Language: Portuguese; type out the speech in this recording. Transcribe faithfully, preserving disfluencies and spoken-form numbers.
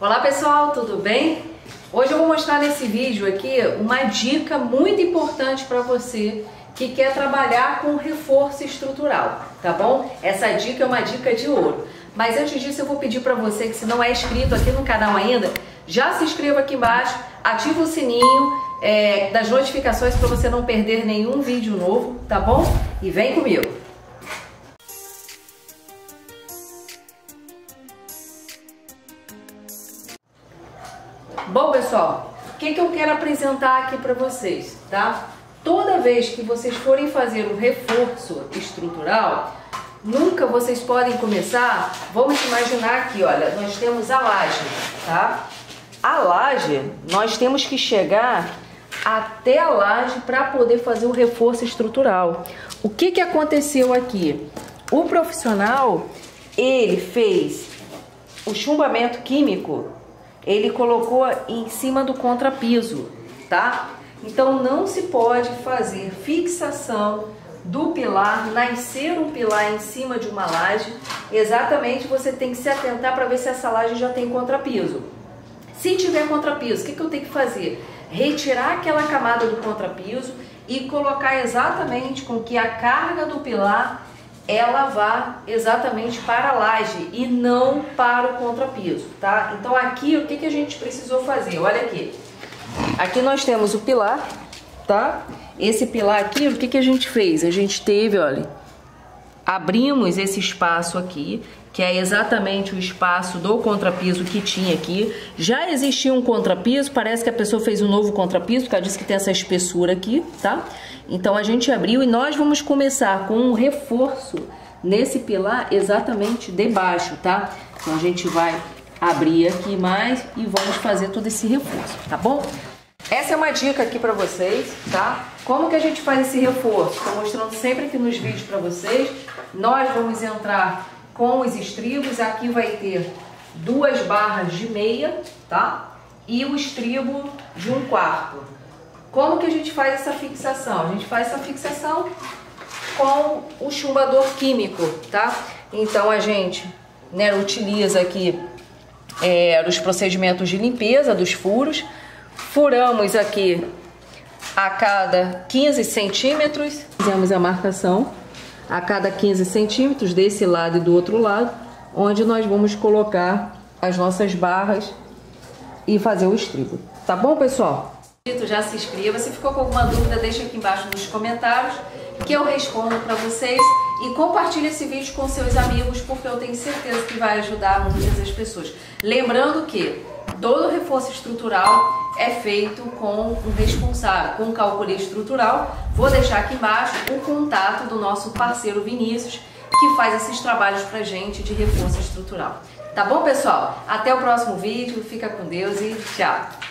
Olá pessoal, tudo bem? Hoje eu vou mostrar nesse vídeo aqui uma dica muito importante para você que quer trabalhar com reforço estrutural, tá bom? Essa dica é uma dica de ouro. Mas antes disso eu vou pedir para você que, se não é inscrito aqui no canal ainda, já se inscreva aqui embaixo, ativa o sininho é, das notificações para você não perder nenhum vídeo novo, tá bom? E vem comigo! Bom pessoal, o que, que eu quero apresentar aqui para vocês, tá? Toda vez que vocês forem fazer um reforço estrutural, nunca vocês podem começar, vamos imaginar aqui, olha, nós temos a laje, tá? A laje, nós temos que chegar até a laje para poder fazer o reforço estrutural. O que, que aconteceu aqui? O profissional, ele fez o chumbamento químico, ele colocou em cima do contrapiso, tá? Então não se pode fazer fixação do pilar, nascer um pilar em cima de uma laje. Exatamente, você tem que se atentar para ver se essa laje já tem contrapiso. Se tiver contrapiso, o que, que eu tenho que fazer? Retirar aquela camada do contrapiso e colocar exatamente com que a carga do pilar ela vá exatamente para a laje e não para o contrapiso, tá? Então aqui o que, que a gente precisou fazer? Olha aqui, aqui nós temos o pilar, tá? Esse pilar aqui, o que, que a gente fez? A gente teve, olha, abrimos esse espaço aqui, que é exatamente o espaço do contrapiso que tinha aqui. Já existia um contrapiso, parece que a pessoa fez um novo contrapiso, porque ela disse que tem essa espessura aqui, tá? Então a gente abriu e nós vamos começar com um reforço nesse pilar exatamente debaixo, tá? Então a gente vai abrir aqui mais e vamos fazer todo esse reforço, tá bom? Essa é uma dica aqui pra vocês, tá? Como que a gente faz esse reforço? Estou mostrando sempre aqui nos vídeos pra vocês. Nós vamos entrar com os estribos, aqui vai ter duas barras de meia, tá? E o estribo de um quarto. Como que a gente faz essa fixação? A gente faz essa fixação com o chumbador químico, tá? Então a gente, né, utiliza aqui é, os procedimentos de limpeza dos furos. Furamos aqui a cada quinze centímetros, fizemos a marcação a cada quinze centímetros desse lado e do outro lado, onde nós vamos colocar as nossas barras e fazer o estribo. Tá bom, pessoal? Já se inscreva, se ficou com alguma dúvida, deixa aqui embaixo nos comentários que eu respondo para vocês, e compartilhe esse vídeo com seus amigos, porque eu tenho certeza que vai ajudar muitas as pessoas. Lembrando que todo reforço estrutural é feito com um responsável, com um calculista estrutural. Vou deixar aqui embaixo o contato do nosso parceiro Vinícius, que faz esses trabalhos pra gente de reforço estrutural. Tá bom, pessoal? Até o próximo vídeo, fica com Deus e tchau!